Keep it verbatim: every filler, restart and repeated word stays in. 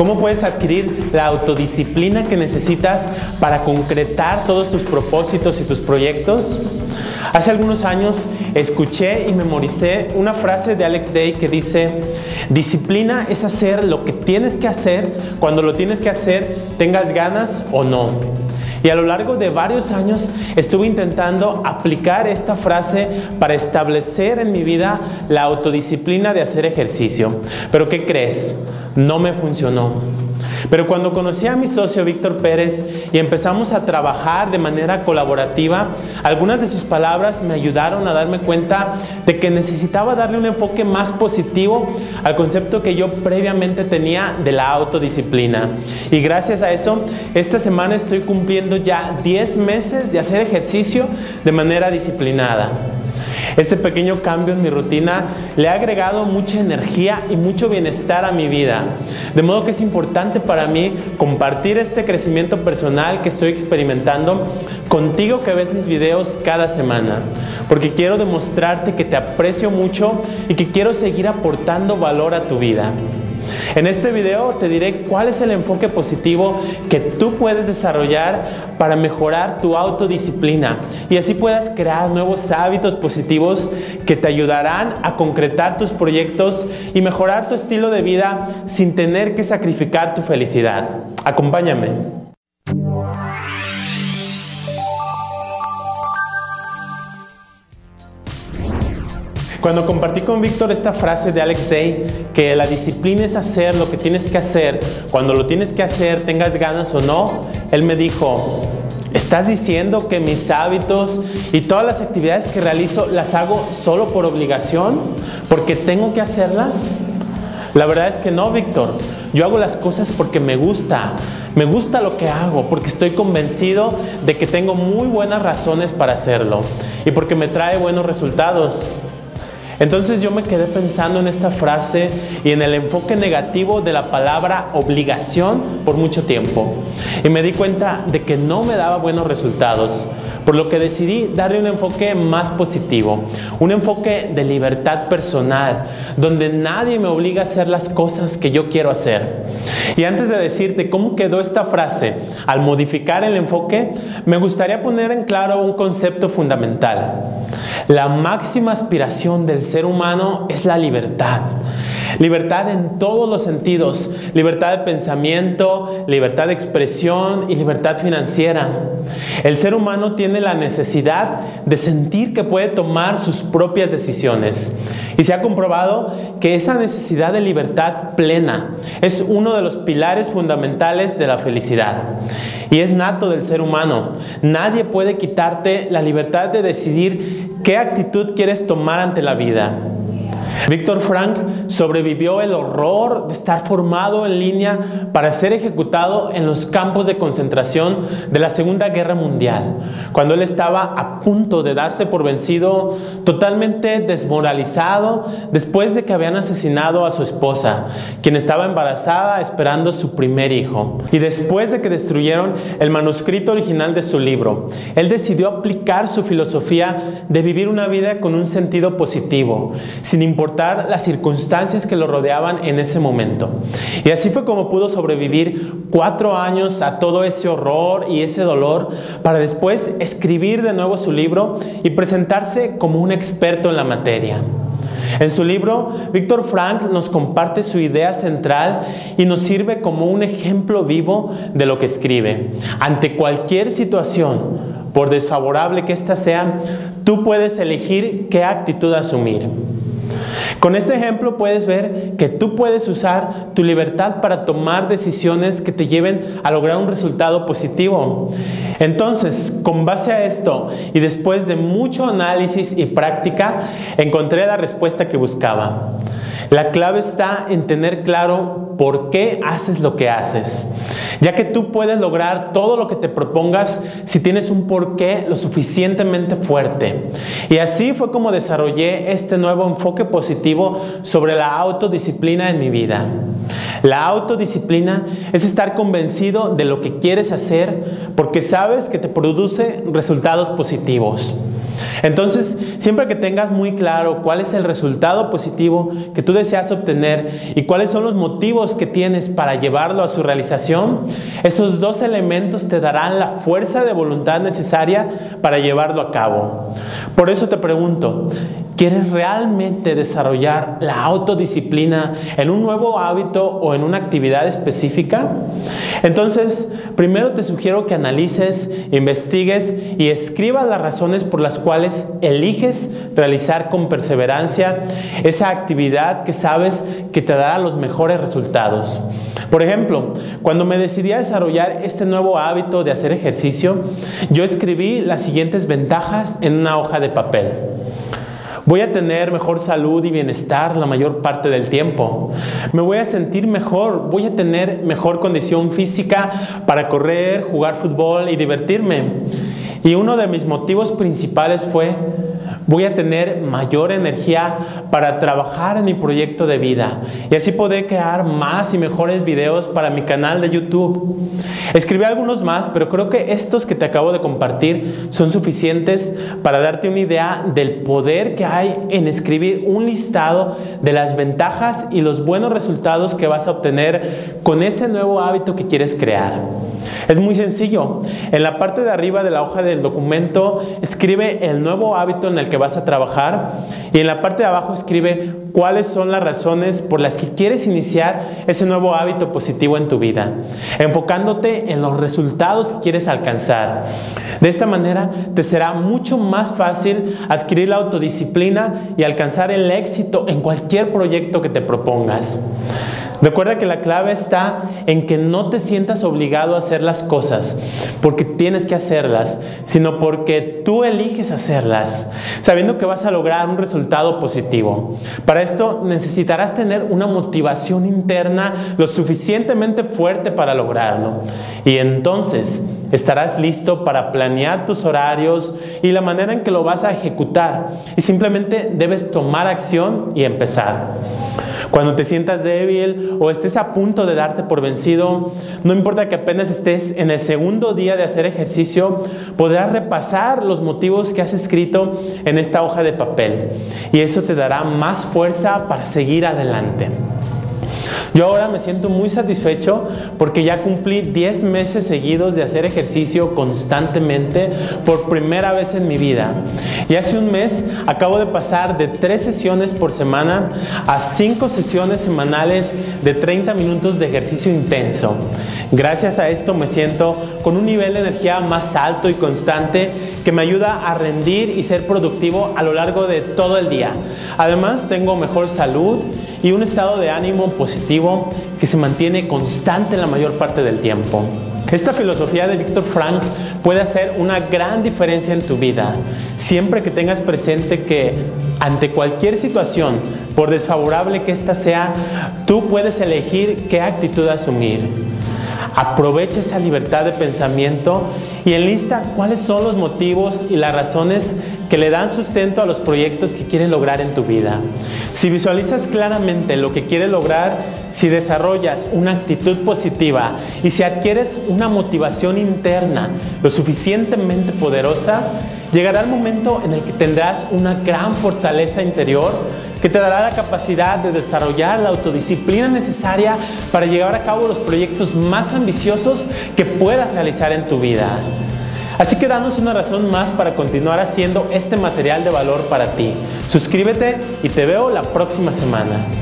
¿Cómo puedes adquirir la autodisciplina que necesitas para concretar todos tus propósitos y tus proyectos? Hace algunos años escuché y memoricé una frase de Alex Dey que dice: disciplina es hacer lo que tienes que hacer cuando lo tienes que hacer, tengas ganas o no. Y a lo largo de varios años estuve intentando aplicar esta frase para establecer en mi vida la autodisciplina de hacer ejercicio. Pero ¿qué crees? No me funcionó. Pero cuando conocí a mi socio Víctor Pérez y empezamos a trabajar de manera colaborativa, algunas de sus palabras me ayudaron a darme cuenta de que necesitaba darle un enfoque más positivo al concepto que yo previamente tenía de la autodisciplina. Y gracias a eso, esta semana estoy cumpliendo ya diez meses de hacer ejercicio de manera disciplinada. Este pequeño cambio en mi rutina le ha agregado mucha energía y mucho bienestar a mi vida. De modo que es importante para mí compartir este crecimiento personal que estoy experimentando contigo que ves mis videos cada semana. Porque quiero demostrarte que te aprecio mucho y que quiero seguir aportando valor a tu vida. En este video te diré cuál es el enfoque positivo que tú puedes desarrollar para mejorar tu autodisciplina y así puedas crear nuevos hábitos positivos que te ayudarán a concretar tus proyectos y mejorar tu estilo de vida sin tener que sacrificar tu felicidad. Acompáñame. Cuando compartí con Víctor esta frase de Alex Dey, que la disciplina es hacer lo que tienes que hacer, cuando lo tienes que hacer, tengas ganas o no, él me dijo: ¿estás diciendo que mis hábitos y todas las actividades que realizo las hago solo por obligación? ¿Porque tengo que hacerlas? La verdad es que no, Víctor. Yo hago las cosas porque me gusta. Me gusta lo que hago porque estoy convencido de que tengo muy buenas razones para hacerlo y porque me trae buenos resultados. Entonces yo me quedé pensando en esta frase y en el enfoque negativo de la palabra obligación por mucho tiempo. Y me di cuenta de que no me daba buenos resultados, por lo que decidí darle un enfoque más positivo, un enfoque de libertad personal, donde nadie me obliga a hacer las cosas que yo quiero hacer. Y antes de decirte cómo quedó esta frase al modificar el enfoque, me gustaría poner en claro un concepto fundamental. La máxima aspiración del ser humano es la libertad. Libertad en todos los sentidos, libertad de pensamiento, libertad de expresión y libertad financiera. El ser humano tiene la necesidad de sentir que puede tomar sus propias decisiones. Y se ha comprobado que esa necesidad de libertad plena es uno de los pilares fundamentales de la felicidad. Y es nato del ser humano. Nadie puede quitarte la libertad de decidir qué actitud quieres tomar ante la vida. Viktor Frankl sobrevivió el horror de estar formado en línea para ser ejecutado en los campos de concentración de la Segunda Guerra Mundial, cuando él estaba a punto de darse por vencido, totalmente desmoralizado, después de que habían asesinado a su esposa, quien estaba embarazada esperando su primer hijo. Y después de que destruyeron el manuscrito original de su libro, él decidió aplicar su filosofía de vivir una vida con un sentido positivo, sin importar las circunstancias que lo rodeaban en ese momento. Y así fue como pudo sobrevivir cuatro años a todo ese horror y ese dolor para después escribir de nuevo su libro y presentarse como un experto en la materia. En su libro, Viktor Frankl nos comparte su idea central y nos sirve como un ejemplo vivo de lo que escribe. Ante cualquier situación, por desfavorable que ésta sea, tú puedes elegir qué actitud asumir. Con este ejemplo puedes ver que tú puedes usar tu libertad para tomar decisiones que te lleven a lograr un resultado positivo. Entonces, con base a esto y después de mucho análisis y práctica, encontré la respuesta que buscaba. La clave está en tener claro por qué haces lo que haces, ya que tú puedes lograr todo lo que te propongas si tienes un porqué lo suficientemente fuerte. Y así fue como desarrollé este nuevo enfoque positivo sobre la autodisciplina en mi vida. La autodisciplina es estar convencido de lo que quieres hacer porque sabes que te produce resultados positivos. Entonces, siempre que tengas muy claro cuál es el resultado positivo que tú deseas obtener y cuáles son los motivos que tienes para llevarlo a su realización, esos dos elementos te darán la fuerza de voluntad necesaria para llevarlo a cabo. Por eso te pregunto, ¿quieres realmente desarrollar la autodisciplina en un nuevo hábito o en una actividad específica? Entonces, primero te sugiero que analices, investigues y escribas las razones por las cuales eliges realizar con perseverancia esa actividad que sabes que te dará los mejores resultados. Por ejemplo, cuando me decidí a desarrollar este nuevo hábito de hacer ejercicio, yo escribí las siguientes ventajas en una hoja de papel. Voy a tener mejor salud y bienestar la mayor parte del tiempo. Me voy a sentir mejor. Voy a tener mejor condición física para correr, jugar fútbol y divertirme. Y uno de mis motivos principales fue, voy a tener mayor energía para trabajar en mi proyecto de vida y así poder crear más y mejores videos para mi canal de YouTube. Escribí algunos más, pero creo que estos que te acabo de compartir son suficientes para darte una idea del poder que hay en escribir un listado de las ventajas y los buenos resultados que vas a obtener con ese nuevo hábito que quieres crear. Es muy sencillo. En la parte de arriba de la hoja del documento escribe el nuevo hábito en el que vas a trabajar y en la parte de abajo escribe cuáles son las razones por las que quieres iniciar ese nuevo hábito positivo en tu vida, enfocándote en los resultados que quieres alcanzar. De esta manera te será mucho más fácil adquirir la autodisciplina y alcanzar el éxito en cualquier proyecto que te propongas. Recuerda que la clave está en que no te sientas obligado a hacer las cosas porque tienes que hacerlas, sino porque tú eliges hacerlas, sabiendo que vas a lograr un resultado positivo. Para esto necesitarás tener una motivación interna lo suficientemente fuerte para lograrlo. Y entonces estarás listo para planear tus horarios y la manera en que lo vas a ejecutar. Y simplemente debes tomar acción y empezar. Cuando te sientas débil o estés a punto de darte por vencido, no importa que apenas estés en el segundo día de hacer ejercicio, podrás repasar los motivos que has escrito en esta hoja de papel y eso te dará más fuerza para seguir adelante. Yo ahora me siento muy satisfecho porque ya cumplí diez meses seguidos de hacer ejercicio constantemente por primera vez en mi vida. Y hace un mes acabo de pasar de tres sesiones por semana a cinco sesiones semanales de treinta minutos de ejercicio intenso. Gracias a esto me siento con un nivel de energía más alto y constante que me ayuda a rendir y ser productivo a lo largo de todo el día. Además, tengo mejor salud y un estado de ánimo positivo que se mantiene constante la mayor parte del tiempo. Esta filosofía de Viktor Frankl puede hacer una gran diferencia en tu vida, siempre que tengas presente que ante cualquier situación, por desfavorable que ésta sea, tú puedes elegir qué actitud asumir. Aprovecha esa libertad de pensamiento y enlista cuáles son los motivos y las razones que le dan sustento a los proyectos que quieres lograr en tu vida. Si visualizas claramente lo que quieres lograr, si desarrollas una actitud positiva y si adquieres una motivación interna lo suficientemente poderosa, llegará el momento en el que tendrás una gran fortaleza interior que te dará la capacidad de desarrollar la autodisciplina necesaria para llevar a cabo los proyectos más ambiciosos que puedas realizar en tu vida. Así que danos una razón más para continuar haciendo este material de valor para ti. Suscríbete y te veo la próxima semana.